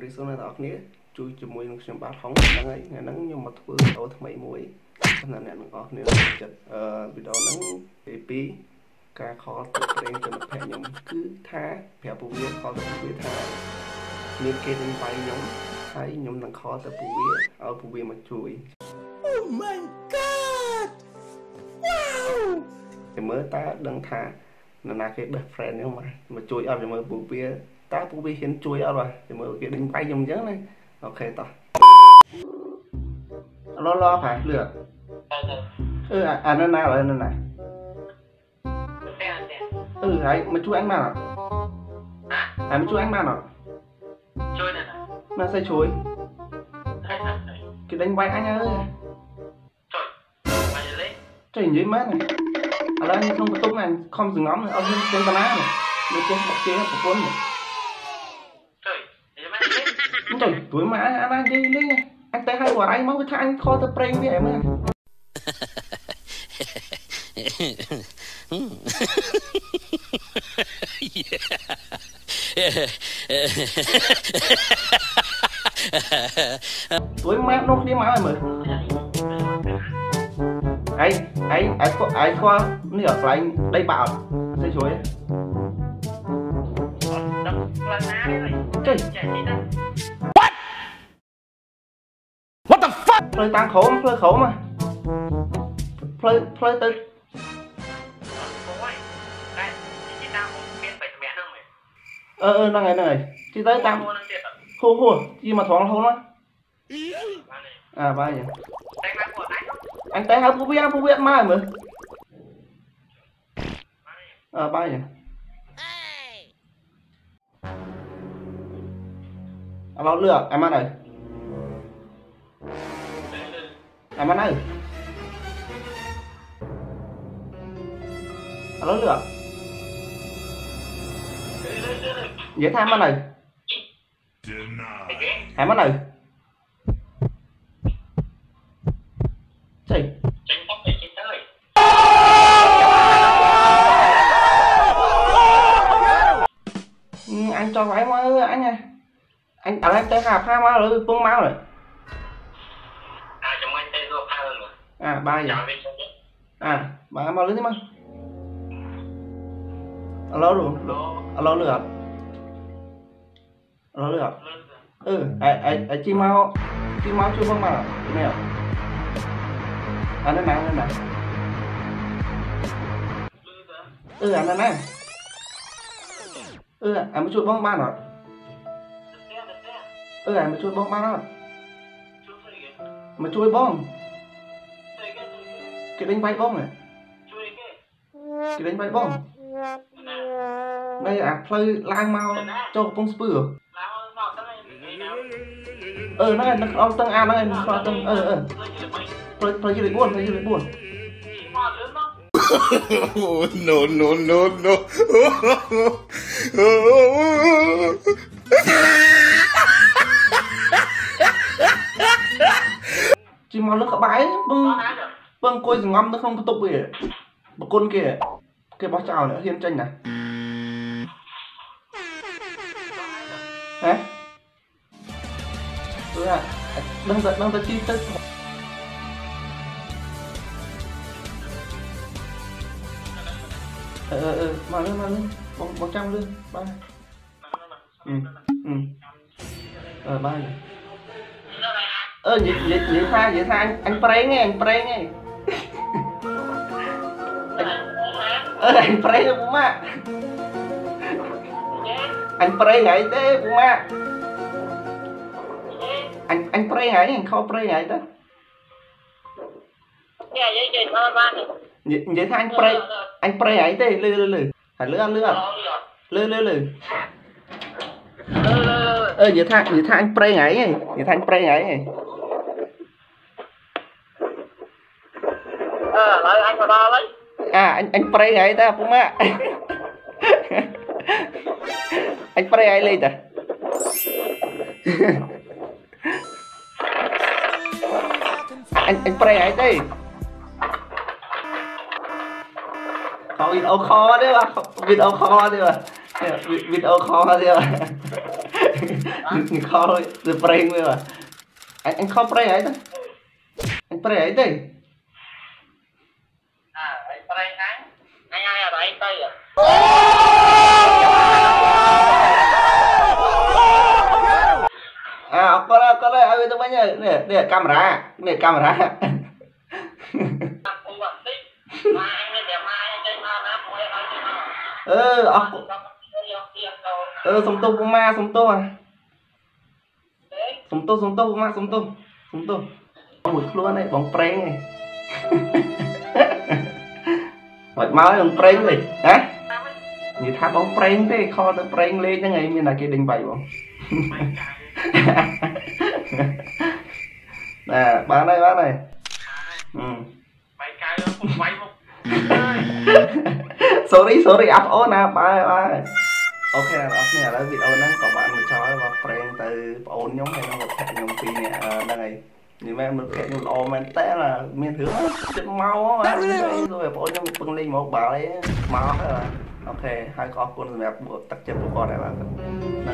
Chào số này tóc nế chui chùm môi nông bát hóng nắng ấy ngày nắng nhưng mà thưa tối thứ mấy muối nên là nè có nên chật video nắng để pí ca khó tập lên cho một thẻ nhóm cứ tha thẻ bùi khó tập bùi tha miền kia lên bay nhóm thấy nhóm đang khó tập bùi ở bùi mà chui. Oh my god! Wow! Thì mới ta đang tha nên là cái best friend nữa mà chui ở thì mới bùi ta cũng bị khiến chui rồi thì mới cái đánh bay dòng dáng này ok tao lo phải lừa à nên nào rồi nên này ấy mà chui anh mà nào à mà chui anh mà nào chui này nó sẽ chui cái đánh bay anh ơi trời dưới mát này ở đây không có tung này không dừng ngóng này ông trên tấm này nó trên bọc kia nó cuốn này trời tuổi mà anh ăn đi lên anh tới hai quả anh máu với thằng anh kho tập preng với em ơi tuổi mẹ nó đi máu em ơi ấy kho nó ở preng đây bảo xây chuối trời phơi tăng khổ mà phơi tới năng này chị tới tăng hô chi mà thoáng hôn á à ba nhỉ anh tới hấp bố biết mai mà à ba nhỉ alo lừa em ăn này em ăn ơi alo lừa dễ tham ăn này em ăn này chị anh cho vay mà anh nha anh tặng em tới hạp hai má rồi buông máu rồi à ba vậy à ba mau lên đi mày alo luôn alo được ấy chim mau chưa vâng mà mèo anh này anh này em chưa vâng ba rồi em chưa vâng ba rồi mà chui bom cái đánh bay bom này đây à play lang mau cho con spur này nó tăng a nó tăng play chơi buồn no chỉ màu nước cả bãi bưng côi rừng ngâm nó không có tục kìa bà con kìa cái bó chào nữa hiên tranh này hả đang giật chi tức mà lên bóng trăm lên ba ba dễ tha anh preng nghe anh preng bố má anh preng ngay thế bố má anh preng ngay anh khó preng ngay đó dễ tha anh preng ngay thế lư hả lư dễ tha anh preng ngay lại anh mà ba lấy à anh prey ngay ta bố má anh prey ngay lên ta anh prey ngay đi video call đi mà Engkau prank gue lah. Engkau prank aja. Anh prank aja deh. Ah, prank anh. Anh ai ở đây tây à? Ah, apa lah ayo temannya. Nih, kamera. Nih, kamera. Aku sentuh puma, sentuh ah. Sentuh, sentuh puma, sentuh. Sentuh. Mùi kluan ấy, bóng prank này. Mệt mỏi bóng prank này, hả? Như tháp bóng prank thế, kho nó prank lên chứ ngày mình là kia đình bày bóng. Nè, bán đây, bán này. Sorry, sorry, up on à, bye bye. Ok, up nè, là video này các bạn cho và prank từ ổn nhóm này nó một thẻ nhóm phi nè, đang này. Nhìn mẹ mình kẹt nhụt ồ mẹn té là miền thứ chất mau á rồi bố cho mình phân linh một bảo đấy máu. Ok hai con mẹ bộ tắc chân của con này là